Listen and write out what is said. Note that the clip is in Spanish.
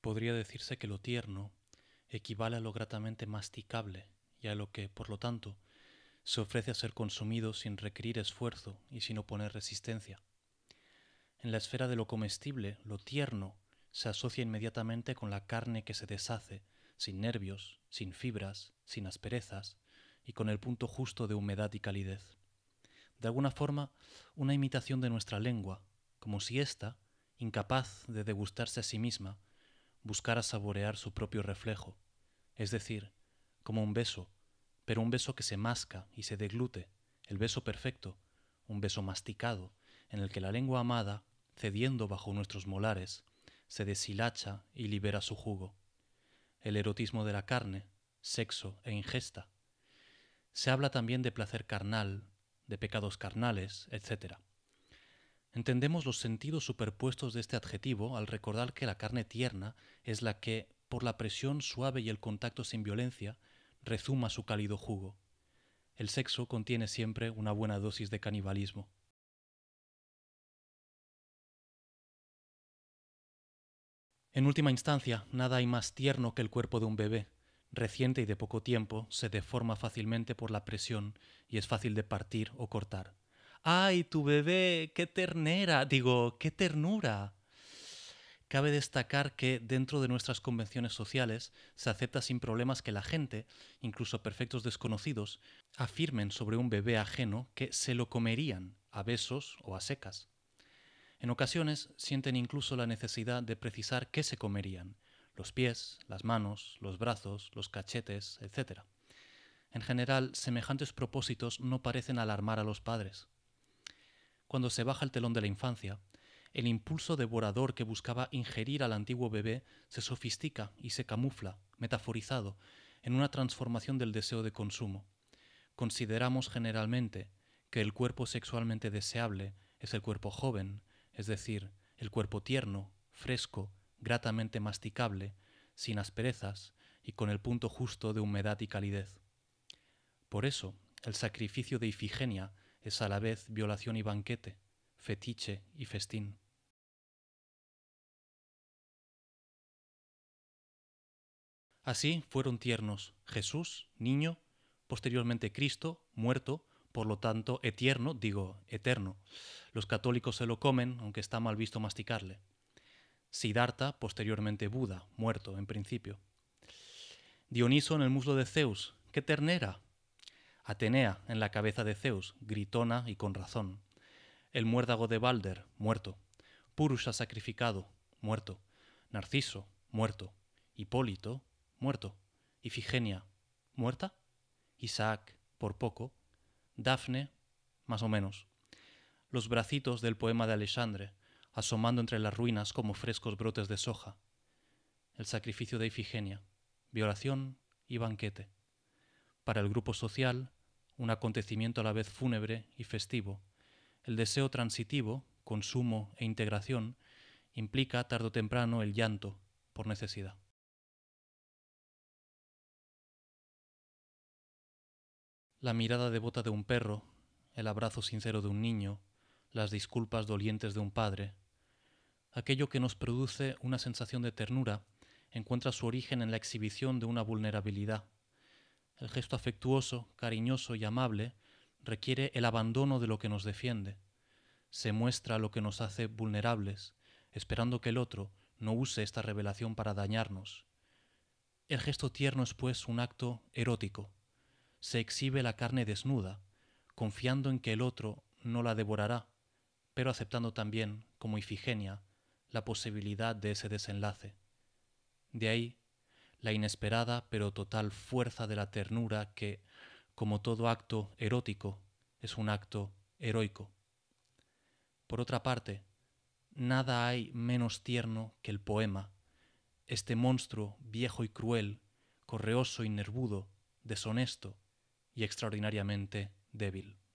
Podría decirse que lo tierno equivale a lo gratamente masticable y a lo que, por lo tanto, se ofrece a ser consumido sin requerir esfuerzo y sin oponer resistencia. En la esfera de lo comestible, lo tierno se asocia inmediatamente con la carne que se deshace, sin nervios, sin fibras, sin asperezas y con el punto justo de humedad y calidez. De alguna forma, una imitación de nuestra lengua, como si ésta, incapaz de degustarse a sí misma, buscara saborear su propio reflejo, es decir, como un beso, pero un beso que se masca y se deglute, el beso perfecto, un beso masticado, en el que la lengua amada, cediendo bajo nuestros molares, se deshilacha y libera su jugo. El erotismo de la carne, sexo e ingesta. Se habla también de placer carnal, de pecados carnales, etc. Entendemos los sentidos superpuestos de este adjetivo al recordar que la carne tierna es la que, por la presión suave y el contacto sin violencia, rezuma su cálido jugo. El sexo contiene siempre una buena dosis de canibalismo. En última instancia, nada hay más tierno que el cuerpo de un bebé. Reciente y de poco tiempo, se deforma fácilmente por la presión y es fácil de partir o cortar. ¡Ay, tu bebé! ¡Qué ternera! Digo, ¡qué ternura! Cabe destacar que, dentro de nuestras convenciones sociales, se acepta sin problemas que la gente, incluso perfectos desconocidos, afirmen sobre un bebé ajeno que se lo comerían, a besos o a secas. En ocasiones sienten incluso la necesidad de precisar qué se comerían, los pies, las manos, los brazos, los cachetes, etc. En general, semejantes propósitos no parecen alarmar a los padres. Cuando se baja el telón de la infancia, el impulso devorador que buscaba ingerir al antiguo bebé se sofistica y se camufla, metaforizado, en una transformación del deseo de consumo. Consideramos generalmente que el cuerpo sexualmente deseable es el cuerpo joven, es decir, el cuerpo tierno, fresco, gratamente masticable, sin asperezas y con el punto justo de humedad y calidez. Por eso, el sacrificio de Ifigenia es a la vez violación y banquete, fetiche y festín. Así fueron tiernos Jesús, niño, posteriormente Cristo, muerto, por lo tanto etierno, digo, eterno. Los católicos se lo comen, aunque está mal visto masticarle. Siddhartha, posteriormente Buda, muerto en principio. Dioniso en el muslo de Zeus, ¡qué ternera! Atenea en la cabeza de Zeus, gritona y con razón. El muérdago de Balder, muerto. Purusha sacrificado, muerto. Narciso, muerto. Hipólito, muerto. Ifigenia, ¿muerta? Isaac, por poco. Dafne, más o menos. Los bracitos del poema de Alexandre, asomando entre las ruinas como frescos brotes de soja. El sacrificio de Ifigenia, violación y banquete. Para el grupo social, un acontecimiento a la vez fúnebre y festivo. El deseo transitivo, consumo e integración, implica tarde o temprano el llanto por necesidad. La mirada devota de un perro, el abrazo sincero de un niño, las disculpas dolientes de un padre. Aquello que nos produce una sensación de ternura encuentra su origen en la exhibición de una vulnerabilidad. El gesto afectuoso, cariñoso y amable requiere el abandono de lo que nos defiende. Se muestra lo que nos hace vulnerables, esperando que el otro no use esta revelación para dañarnos. El gesto tierno es, pues, un acto erótico. Se exhibe la carne desnuda, confiando en que el otro no la devorará, pero aceptando también, como Ifigenia, la posibilidad de ese desenlace. De ahí, la inesperada pero total fuerza de la ternura que, como todo acto erótico, es un acto heroico. Por otra parte, nada hay menos tierno que el poema, este monstruo viejo y cruel, correoso y nervudo, deshonesto, y extraordinariamente débil.